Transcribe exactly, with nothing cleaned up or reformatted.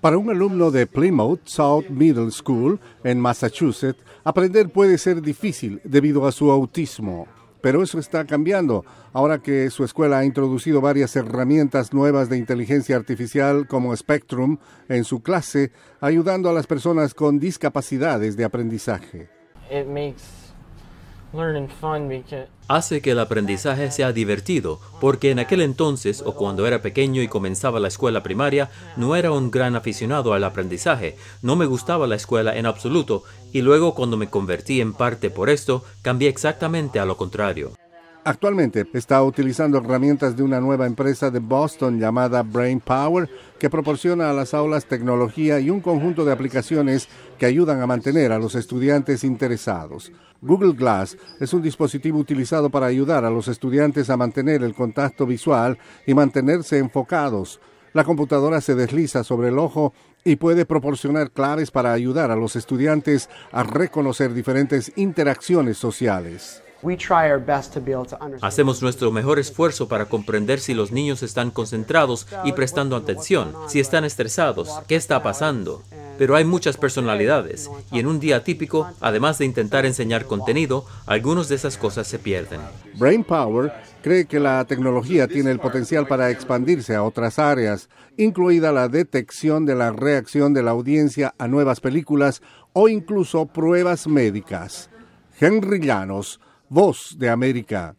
Para un alumno de Plymouth South Middle School en Massachusetts, aprender puede ser difícil debido a su autismo. Pero eso está cambiando, ahora que su escuela ha introducido varias herramientas nuevas de inteligencia artificial como Spectrum en su clase, ayudando a las personas con discapacidades de aprendizaje. It makes Hace que el aprendizaje sea divertido, porque en aquel entonces, o cuando era pequeño y comenzaba la escuela primaria, no era un gran aficionado al aprendizaje. No me gustaba la escuela en absoluto, y luego cuando me convertí en parte por esto, cambié exactamente a lo contrario. Actualmente está utilizando herramientas de una nueva empresa de Boston llamada Brain Power, que proporciona a las aulas tecnología y un conjunto de aplicaciones que ayudan a mantener a los estudiantes interesados. Google Glass es un dispositivo utilizado para ayudar a los estudiantes a mantener el contacto visual y mantenerse enfocados. La computadora se desliza sobre el ojo y puede proporcionar claves para ayudar a los estudiantes a reconocer diferentes interacciones sociales. Hacemos nuestro mejor esfuerzo para comprender si los niños están concentrados y prestando atención, si están estresados, qué está pasando. Pero hay muchas personalidades, y en un día típico, además de intentar enseñar contenido, algunas de esas cosas se pierden. Brain Power cree que la tecnología tiene el potencial para expandirse a otras áreas, incluida la detección de la reacción de la audiencia a nuevas películas o incluso pruebas médicas. Henry Llanos, Voz de América.